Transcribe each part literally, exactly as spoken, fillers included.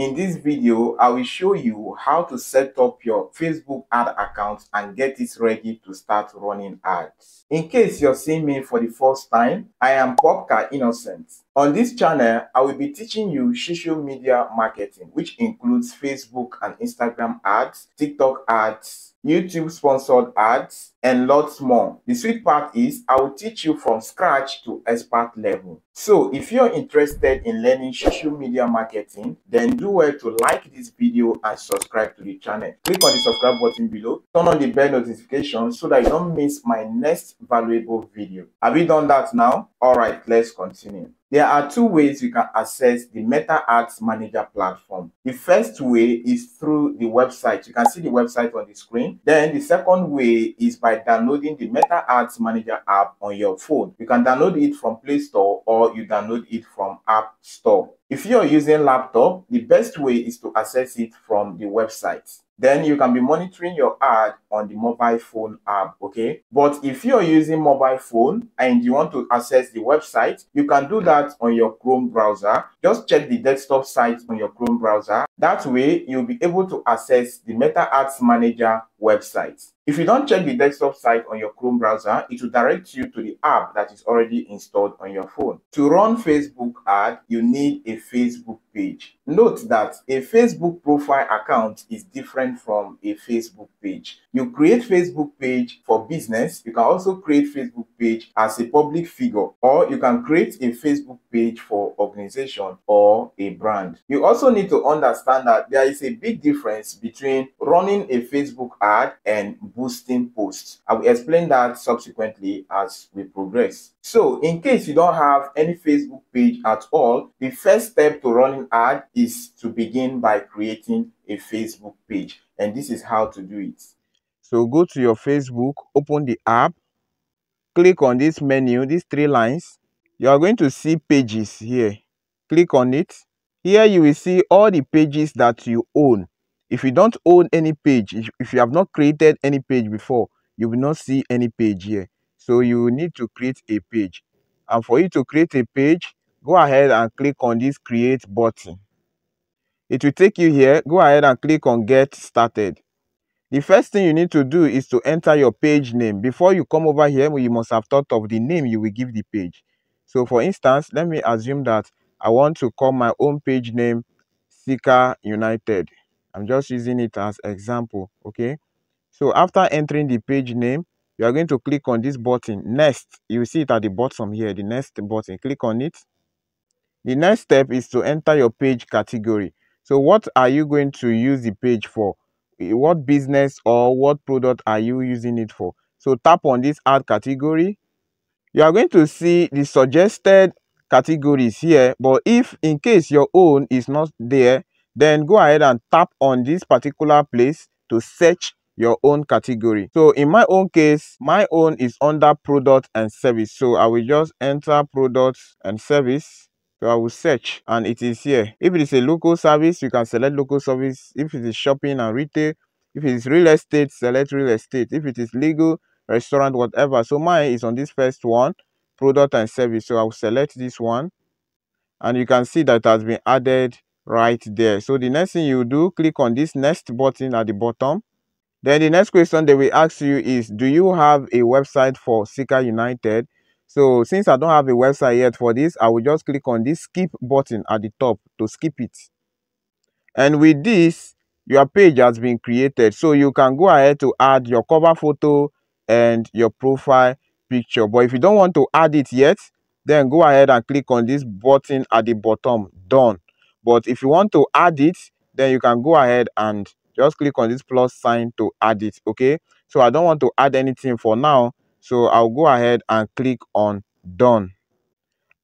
In this video, I will show you how to set up your Facebook ad account and get it ready to start running ads. In case you're seeing me for the first time, I am Popka Innocent. On this channel, I will be teaching you social media marketing, which includes Facebook and Instagram ads, TikTok ads, YouTube sponsored ads, and lots more. The sweet part is I will teach you from scratch to expert level. So if you're interested in learning social media marketing, then do well to like this video and subscribe to the channel. Click on the subscribe button below, turn on the bell notification so that you don't miss my next valuable video. Have you done that now? All right, let's continue. There are two ways you can access the Meta Ads Manager platform. The first way is through the website. You can see the website on the screen. Then the second way is by downloading the Meta Ads Manager app on your phone. You can download it from Play Store or you download it from App Store. If you are using laptop, the best way is to access it from the website. Then you can be monitoring your ad on the mobile phone app, okay? But if you're using mobile phone and you want to access the website, you can do that on your Chrome browser. Just check the desktop site on your Chrome browser. That way, you'll be able to access the Meta Ads Manager website. If you don't check the desktop site on your Chrome browser, it will direct you to the app that is already installed on your phone. To run Facebook ad, you need a Facebook page. Note that a Facebook profile account is different from a Facebook page. You create Facebook page for business. You can also create Facebook page as a public figure, or you can create a Facebook page for organization or a brand. You also need to understand that there is a big difference between running a Facebook ad and boosting posts. I will explain that subsequently as we progress. So in case you don't have any Facebook page at all, the first step to running ad is to begin by creating a Facebook page. And this is how to do it. So go to your Facebook, open the app, click on this menu, these three lines. You are going to see pages here. Click on it. Here you will see all the pages that you own. If you don't own any page, if you have not created any page before, you will not see any page here. So you will need to create a page. And for you to create a page, go ahead and click on this create button. It will take you here. Go ahead and click on get started. The first thing you need to do is to enter your page name. Before you come over here, you must have thought of the name you will give the page. So for instance, let me assume that I want to call my own page name Seeka United. I'm just using it as example, okay? So after entering the page name, you are going to click on this button, next. You will see it at the bottom here, the next button. Click on it. The next step is to enter your page category. So what are you going to use the page for? What business or what product are you using it for? So tap on this ad category. You are going to see the suggested categories here, but if in case your own is not there, then go ahead and tap on this particular place to search your own category. So in my own case, my own is under product and service. So I will just enter products and service. So I will search and it is here. If it is a local service, you can select local service. If it is shopping and retail, if it is real estate, select real estate. If it is legal, restaurant, whatever. So mine is on this first one, product and service. So I will select this one. And you can see that it has been added right there. So the next thing you do, click on this next button at the bottom. Then the next question they will ask you is, do you have a website for Seeka United? So since I don't have a website yet for this, I will just click on this skip button at the top to skip it. And with this, your page has been created. So you can go ahead to add your cover photo and your profile picture. But if you don't want to add it yet, then go ahead and click on this button at the bottom, done. But if you want to add it, then you can go ahead and just click on this plus sign to add it, okay? So I don't want to add anything for now. So I'll go ahead and click on done.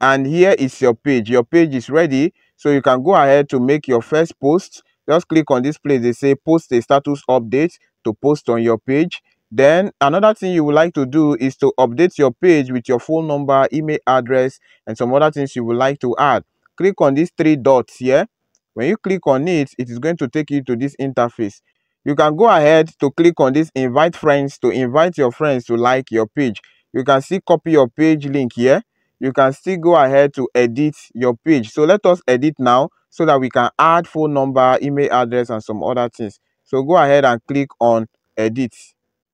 And here is your page. Your page is ready. So you can go ahead to make your first post. Just click on this place. They say post a status update to post on your page. Then another thing you would like to do is to update your page with your phone number, email address, and some other things you would like to add. Click on these three dots here. When you click on it, it is going to take you to this interface. You can go ahead to click on this invite friends to invite your friends to like your page. You can see copy your page link here. You can still go ahead to edit your page. So let us edit now. so that we can add phone number, email address, and some other things. So go ahead and click on edit.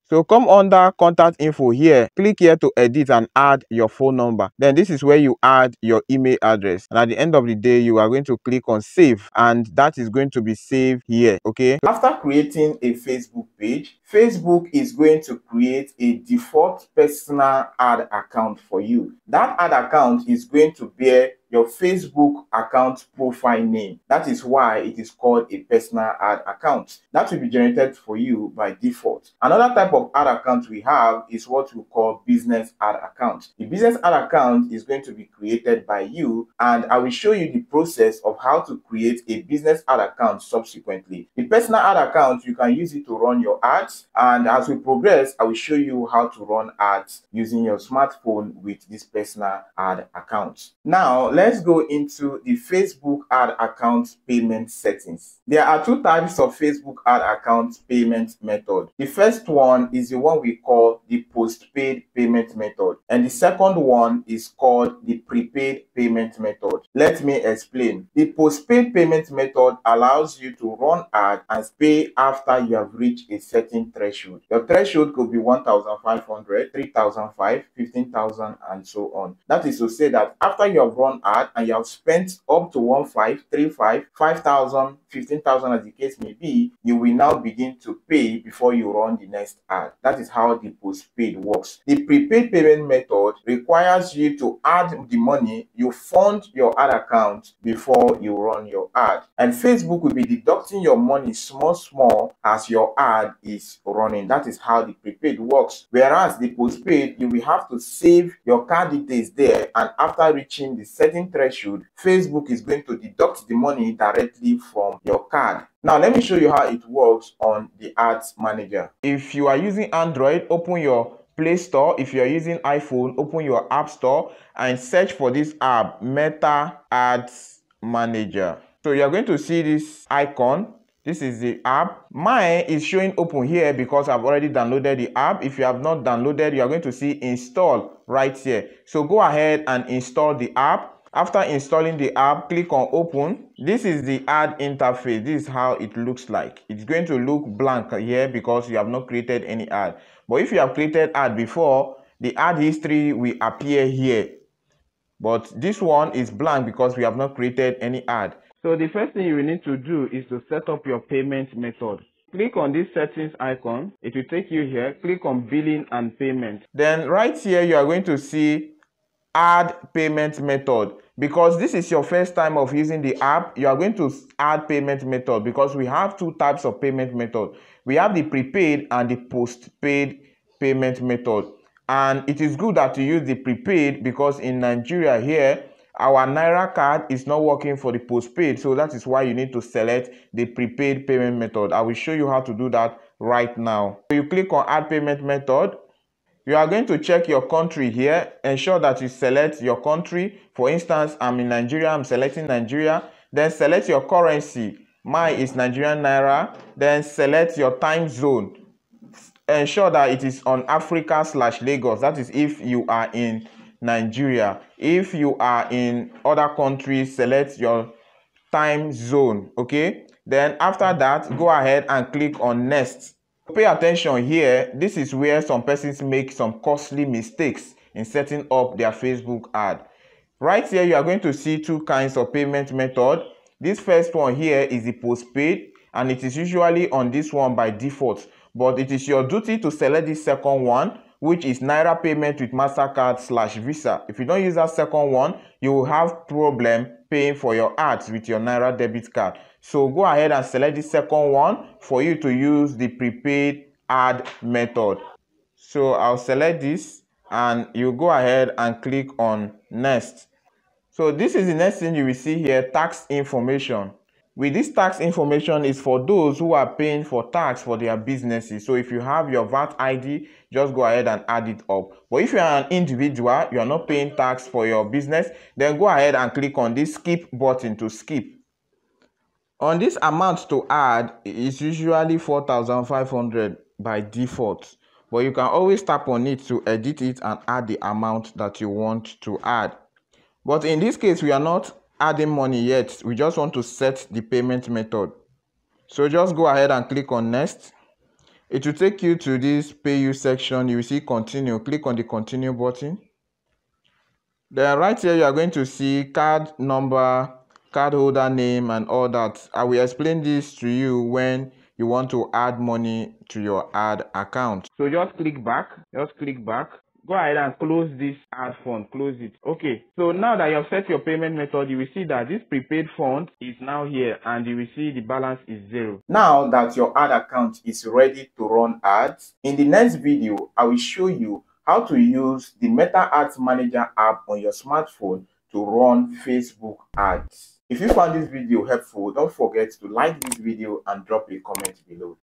So come under contact info here, click here to edit and add your phone number. Then this is where you add your email address. And at the end of the day, you are going to click on save, and that is going to be saved here, okay? After creating a Facebook page, Facebook is going to create a default personal ad account for you. That ad account is going to bear your Facebook account profile name. That is why it is called a personal ad account. That will be generated for you by default. Another type of ad account we have is what we call business ad account. The business ad account is going to be created by you, and I will show you the process of how to create a business ad account subsequently. The personal ad account, you can use it to run your ads, and as we progress, I will show you how to run ads using your smartphone with this personal ad account. Now, let's Let's go into the Facebook ad account payment settings. There are two types of Facebook ad account payment method. The first one is the one we call the postpaid payment method, and the second one is called the prepaid payment method. Let me explain. The postpaid payment method allows you to run ads and pay after you have reached a certain threshold. Your threshold could be one thousand five hundred, three thousand five hundred, fifteen thousand, and so on. That is to say that after you have run ads and you have spent up to one five three five, five thousand, fifteen thousand, as the case may be, you will now begin to pay before you run the next ad. That is how the postpaid works. The prepaid payment method requires you to add the money you fund your ad account before you run your ad, and Facebook will be deducting your money small small as your ad is running. That is how the prepaid works. Whereas the postpaid, you will have to save your card details there, and after reaching the certain threshold, Facebook is going to deduct the money directly from your card. Now, let me show you how it works on the Ads Manager. If you are using Android, open your Play Store. If you are using iPhone, open your App Store and search for this app, Meta Ads Manager. So you are going to see this icon. This is the app. Mine is showing open here because I've already downloaded the app. If you have not downloaded, you are going to see install right here. So go ahead and install the app. After installing the app, click on open. This is the ad interface. This is how it looks like. It's going to look blank here because you have not created any ad. But if you have created ad before, the ad history will appear here. But this one is blank because we have not created any ad. So the first thing you need to do is to set up your payment method. Click on this settings icon. It will take you here. Click on billing and payment. Then right here, you are going to see add payment method. Because this is your first time of using the app, you are going to add payment method, because we have two types of payment method. We have the prepaid and the postpaid payment method. And it is good that you use the prepaid, because in Nigeria here, our Naira card is not working for the postpaid. So that is why you need to select the prepaid payment method. I will show you how to do that right now. So you click on add payment method. You are going to check your country here. Ensure that you select your country. For instance, I'm in Nigeria. I'm selecting Nigeria. Then select your currency. Mine is Nigerian Naira. Then select your time zone. Ensure that it is on Africa slash Lagos. That is if you are in Nigeria. If you are in other countries, select your time zone. Okay. Then after that, go ahead and click on next. Pay attention here. This is where some persons make some costly mistakes in setting up their Facebook ad. Right here, you are going to see two kinds of payment method. This first one here is the postpaid, and it is usually on this one by default. But it is your duty to select this second one, which is Naira payment with MasterCard slash Visa. If you don't use that second one, you will have problem paying for your ads with your Naira debit card. So go ahead and select the second one for you to use the prepaid ad method. So I'll select this, and you go ahead and click on next. So this is the next thing you will see here, tax information. With this tax information is for those who are paying for tax for their businesses. So if you have your V A T I D, just go ahead and add it up. But if you are an individual, you are not paying tax for your business, then go ahead and click on this skip button to skip. On this amount to add is usually four thousand five hundred by default, but you can always tap on it to edit it and add the amount that you want to add. But in this case, we are not adding money yet. We just want to set the payment method. So just go ahead and click on next. It will take you to this pay you section. You will see continue. Click on the continue button. Then right here you are going to see card number, card holder name and all that. I will explain this to you when you want to add money to your ad account. So just click back. Just click back. Go ahead and close this ad fund. Close it. Okay. So now that you have set your payment method, you will see that this prepaid fund is now here and you will see the balance is zero. Now that your ad account is ready to run ads, in the next video, I will show you how to use the Meta Ads Manager app on your smartphone to run Facebook ads. If you found this video helpful, don't forget to like this video and drop a comment below.